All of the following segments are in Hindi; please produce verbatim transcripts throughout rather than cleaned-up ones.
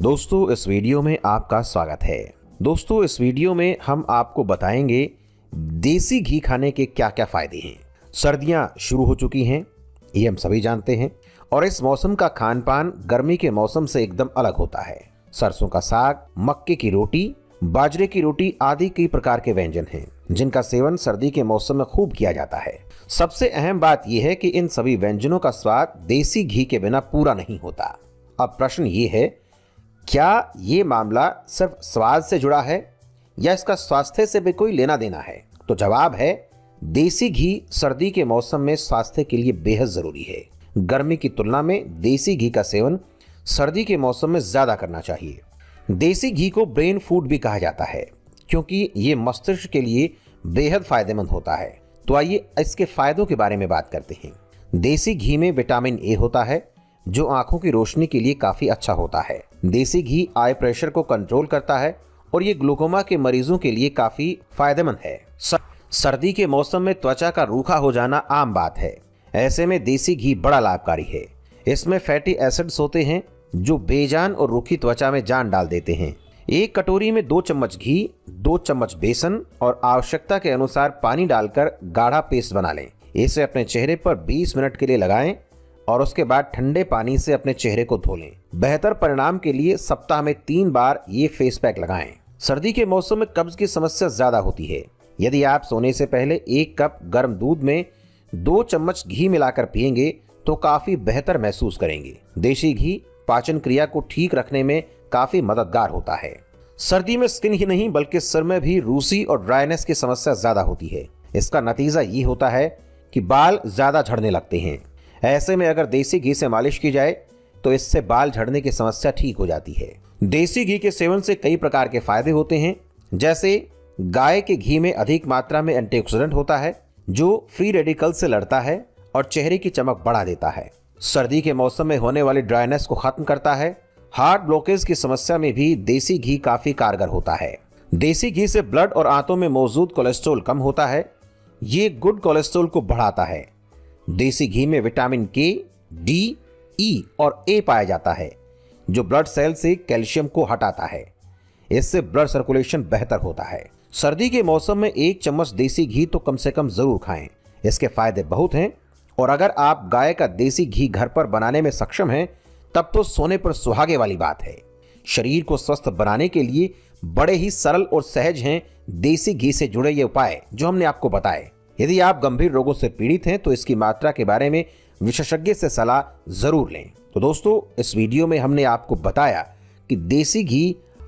दोस्तों इस वीडियो में आपका स्वागत है। दोस्तों इस वीडियो में हम आपको बताएंगे देसी घी खाने के क्या क्या फायदे हैं। सर्दियां शुरू हो चुकी हैं, ये हम सभी जानते हैं, और इस मौसम का खान पान गर्मी के मौसम से एकदम अलग होता है। सरसों का साग, मक्के की रोटी, बाजरे की रोटी आदि कई प्रकार के व्यंजन हैं जिनका सेवन सर्दी के मौसम में खूब किया जाता है। सबसे अहम बात यह है कि इन सभी व्यंजनों का स्वाद देसी घी के बिना पूरा नहीं होता। अब प्रश्न ये है, क्या ये मामला सिर्फ स्वाद से जुड़ा है या इसका स्वास्थ्य से भी कोई लेना देना है? तो जवाब है, देसी घी सर्दी के मौसम में स्वास्थ्य के लिए बेहद ज़रूरी है। गर्मी की तुलना में देसी घी का सेवन सर्दी के मौसम में ज़्यादा करना चाहिए। देसी घी को ब्रेन फूड भी कहा जाता है क्योंकि ये मस्तिष्क के लिए बेहद फायदेमंद होता है। तो आइए इसके फायदों के बारे में बात करते हैं। देसी घी में विटामिन ए होता है जो आंखों की रोशनी के लिए काफ़ी अच्छा होता है। देसी घी आई प्रेशर को कंट्रोल करता है और ये ग्लूकोमा के मरीजों के लिए काफ़ी फायदेमंद है। सर्दी के मौसम में त्वचा का रूखा हो जाना आम बात है, ऐसे में देसी घी बड़ा लाभकारी है। इसमें फैटी एसिड्स होते हैं जो बेजान और रूखी त्वचा में जान डाल देते हैं। एक कटोरी में दो चम्मच घी, दो चम्मच बेसन और आवश्यकता के अनुसार पानी डालकर गाढ़ा पेस्ट बना लें। इसे अपने चेहरे पर बीस मिनट के लिए लगाएं और उसके बाद ठंडे पानी से अपने चेहरे को धो लें। बेहतर परिणाम के लिए सप्ताह में तीन बार ये फेस पैक लगाएं। सर्दी के मौसम में कब्ज की समस्या ज़्यादा होती है। यदि आप सोने से पहले एक कप गर्म दूध में दो चम्मच घी मिलाकर पिएंगे तो काफ़ी बेहतर महसूस करेंगे। देसी घी पाचन क्रिया को ठीक रखने में काफ़ी मददगार होता है। सर्दी में स्किन ही नहीं बल्कि सिर में भी रूसी और ड्राइनेस की समस्या ज़्यादा होती है। इसका नतीजा ये होता है कि बाल ज़्यादा झड़ने लगते हैं। ऐसे में अगर देसी घी से मालिश की जाए तो इससे बाल झड़ने की समस्या ठीक हो जाती है। देसी घी के सेवन से कई प्रकार के फायदे होते हैं, जैसे गाय के घी में अधिक मात्रा में एंटीऑक्सीडेंट होता है जो फ्री रेडिकल से लड़ता है और चेहरे की चमक बढ़ा देता है। सर्दी के मौसम में होने वाली ड्राइनेस को खत्म करता है। हार्ट ब्लॉकेज की समस्या में भी देसी घी काफ़ी कारगर होता है। देसी घी से ब्लड और आंतों में मौजूद कोलेस्ट्रॉल कम होता है। ये गुड कोलेस्ट्रॉल को बढ़ाता है। देसी घी में विटामिन के, डी, ई और ए पाया जाता है जो ब्लड सेल से कैल्शियम को हटाता है। इससे ब्लड सर्कुलेशन बेहतर होता है। सर्दी के मौसम में एक चम्मच देसी घी तो कम से कम ज़रूर खाएं। इसके फायदे बहुत हैं और अगर आप गाय का देसी घी घर पर बनाने में सक्षम हैं तब तो सोने पर सुहागे वाली बात है। शरीर को स्वस्थ बनाने के लिए बड़े ही सरल और सहज हैं देसी घी से जुड़े ये उपाय जो हमने आपको बताए। यदि आप गंभीर रोगों से पीड़ित हैं तो इसकी मात्रा के बारे में विशेषज्ञ से सलाह ज़रूर लें। तो दोस्तों इस वीडियो में हमने आपको बताया कि देसी घी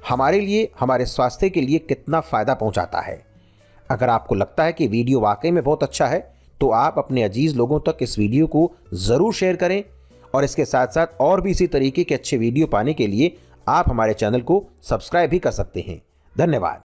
हमारे लिए, हमारे स्वास्थ्य के लिए कितना फ़ायदा पहुंचाता है। अगर आपको लगता है कि वीडियो वाकई में बहुत अच्छा है तो आप अपने अजीज़ लोगों तक इस वीडियो को ज़रूर शेयर करें और इसके साथ साथ और भी इसी तरीके के अच्छे वीडियो पाने के लिए आप हमारे चैनल को सब्सक्राइब भी कर सकते हैं। धन्यवाद।